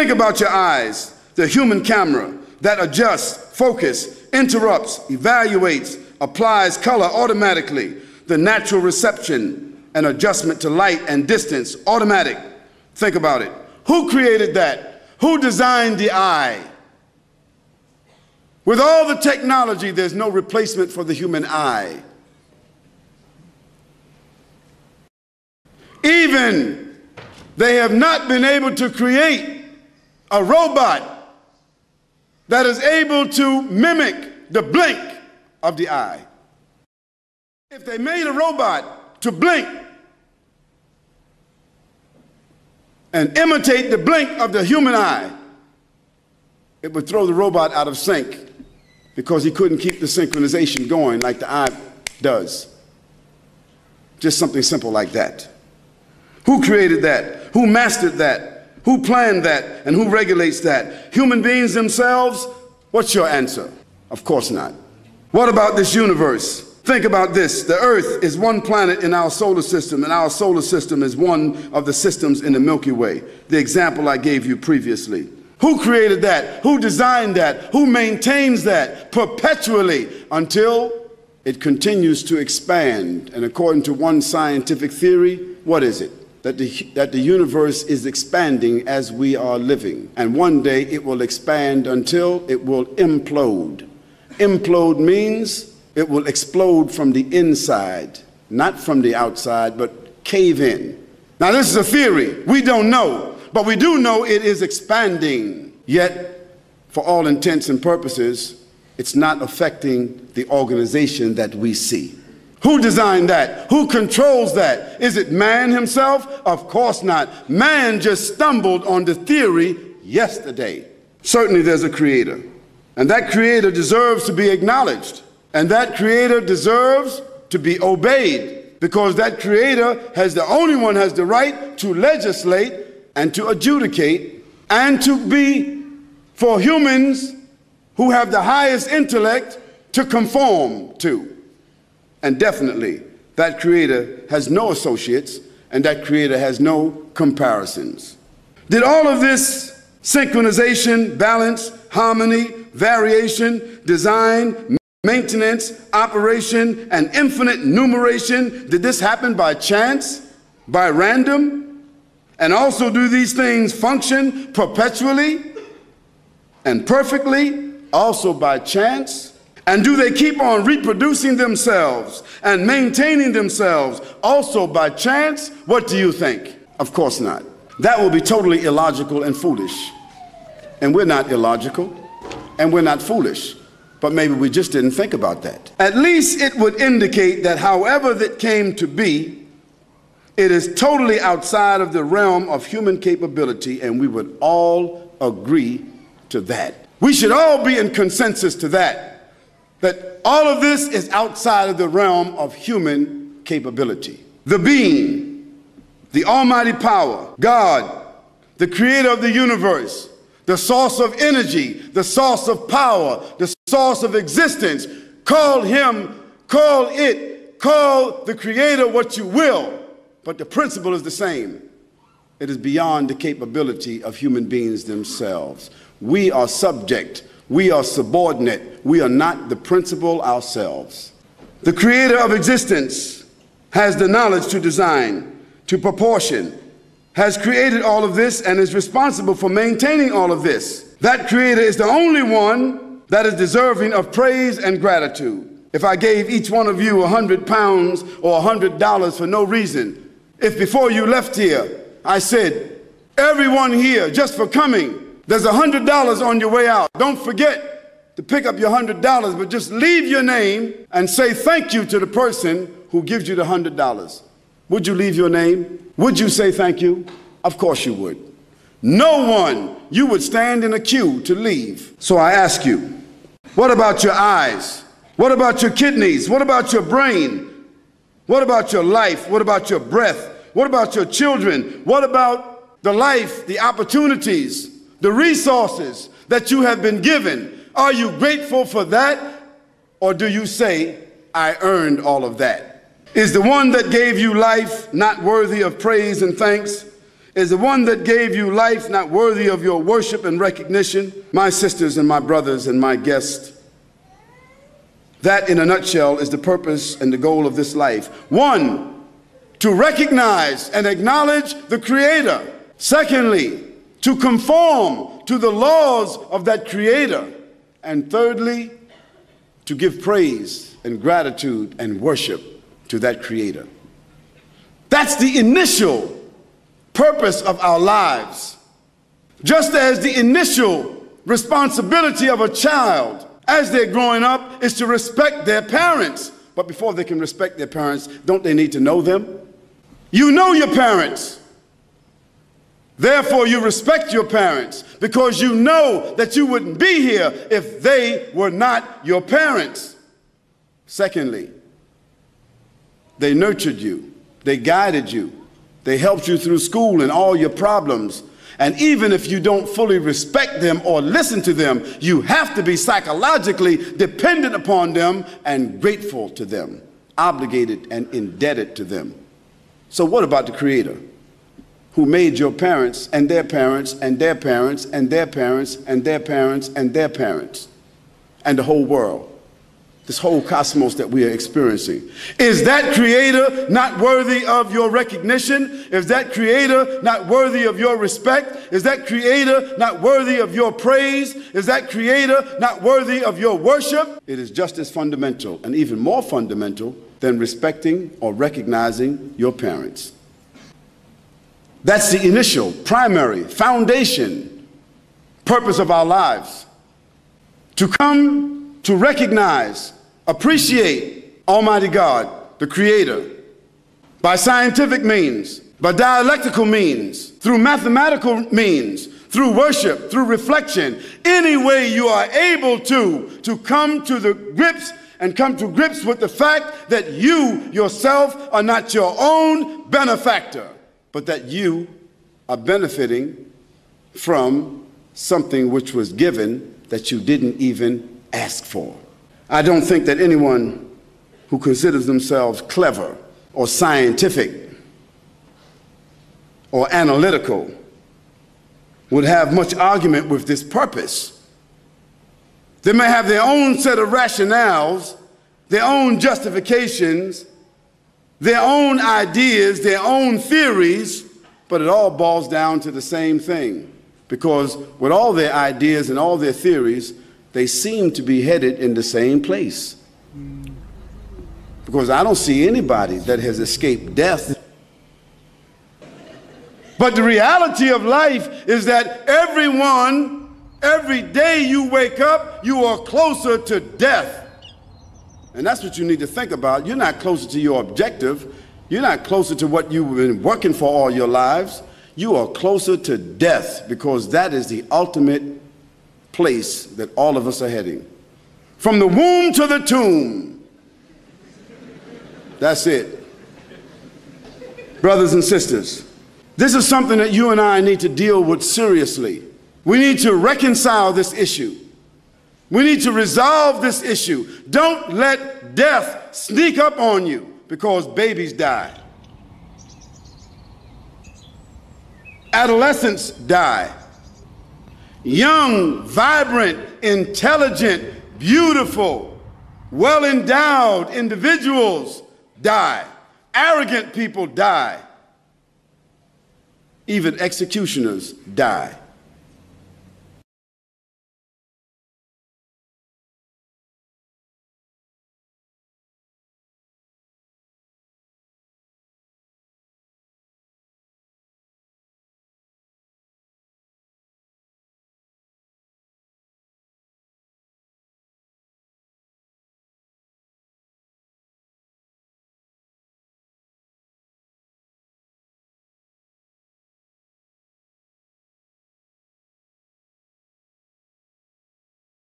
Think about your eyes, the human camera that adjusts, focuses, interrupts, evaluates, applies color automatically, the natural reception and adjustment to light and distance, automatic. Think about it. Who created that? Who designed the eye? With all the technology, there's no replacement for the human eye. Even they have not been able to create a robot that is able to mimic the blink of the eye. If they made a robot to blink and imitate the blink of the human eye, it would throw the robot out of sync because he couldn't keep the synchronization going like the eye does. Just something simple like that. Who created that? Who mastered that? Who planned that? And who regulates that? Human beings themselves? What's your answer? Of course not. What about this universe? Think about this. The Earth is one planet in our solar system, and our solar system is one of the systems in the Milky Way, the example I gave you previously. Who created that? Who designed that? Who maintains that perpetually until it continues to expand? And according to one scientific theory, what is it? That the universe is expanding as we are living. And one day it will expand until it will implode. Implode means it will explode from the inside, not from the outside, but cave in. Now this is a theory. We don't know, but we do know it is expanding. Yet, for all intents and purposes, it's not affecting the organization that we see. Who designed that? Who controls that? Is it man himself? Of course not. Man just stumbled on the theory yesterday. Certainly there's a creator, and that creator deserves to be acknowledged, and that creator deserves to be obeyed, because that creator has the only one has the right to legislate and to adjudicate and to be, for humans who have the highest intellect, to conform to. And definitely, that creator has no associates, and that creator has no comparisons. Did all of this synchronization, balance, harmony, variation, design, maintenance, operation, and infinite numeration, did this happen by chance, by random? And also, do these things function perpetually and perfectly, also by chance? And do they keep on reproducing themselves and maintaining themselves also by chance? What do you think? Of course not. That will be totally illogical and foolish. And we're not illogical, and we're not foolish. But maybe we just didn't think about that. At least it would indicate that however that came to be, it is totally outside of the realm of human capability, and we would all agree to that. We should all be in consensus to that. That all of this is outside of the realm of human capability. The being, the almighty power, God, the creator of the universe, the source of energy, the source of power, the source of existence, call him, call it, call the creator what you will, but the principle is the same. It is beyond the capability of human beings themselves. We are subject. We are subordinate. We are not the principle ourselves. The creator of existence has the knowledge to design, to proportion, has created all of this and is responsible for maintaining all of this. That creator is the only one that is deserving of praise and gratitude. If I gave each one of you £100 or $100 for no reason, if before you left here, I said, everyone here, just for coming, there's $100 on your way out. Don't forget to pick up your $100, but just leave your name and say thank you to the person who gives you the $100. Would you leave your name? Would you say thank you? Of course you would. No one. You would stand in a queue to leave. So I ask you, what about your eyes? What about your kidneys? What about your brain? What about your life? What about your breath? What about your children? What about the life, the opportunities, the resources that you have been given? Are you grateful for that? Or do you say, I earned all of that? Is the one that gave you life not worthy of praise and thanks? Is the one that gave you life not worthy of your worship and recognition? My sisters and my brothers and my guests, that in a nutshell is the purpose and the goal of this life. One, to recognize and acknowledge the Creator. Secondly, to conform to the laws of that Creator. And thirdly, to give praise and gratitude and worship to that Creator. That's the initial purpose of our lives. Just as the initial responsibility of a child as they're growing up is to respect their parents. But before they can respect their parents, don't they need to know them? You know your parents. Therefore, you respect your parents because you know that you wouldn't be here if they were not your parents. Secondly, they nurtured you. They guided you. They helped you through school and all your problems. And even if you don't fully respect them or listen to them, you have to be psychologically dependent upon them and grateful to them, obligated and indebted to them. So what about the Creator who made your parents and their parents and their parents and their parents and their parents and their parents and the whole world? This whole cosmos that we are experiencing. Is that Creator not worthy of your recognition? Is that Creator not worthy of your respect? Is that Creator not worthy of your praise? Is that Creator not worthy of your worship? It is just as fundamental and even more fundamental than respecting or recognizing your parents. That's the initial, primary, foundation purpose of our lives. To come to recognize, appreciate Almighty God, the Creator, by scientific means, by dialectical means, through mathematical means, through worship, through reflection, any way you are able to come to the grips and come to grips with the fact that you yourself are not your own benefactor, but that you are benefiting from something which was given that you didn't even ask for. I don't think that anyone who considers themselves clever or scientific or analytical would have much argument with this purpose. They may have their own set of rationales, their own justifications, their own ideas, their own theories, but it all boils down to the same thing, because with all their ideas and all their theories, they seem to be headed in the same place. Because I don't see anybody that has escaped death. But the reality of life is that everyone, every day you wake up, you are closer to death. And that's what you need to think about. You're not closer to your objective. You're not closer to what you've been working for all your lives. You are closer to death, because that is the ultimate place that all of us are heading. From the womb to the tomb. That's it. Brothers and sisters, this is something that you and I need to deal with seriously. We need to reconcile this issue. We need to resolve this issue. Don't let death sneak up on you, because babies die. Adolescents die. Young, vibrant, intelligent, beautiful, well-endowed individuals die. Arrogant people die. Even executioners die.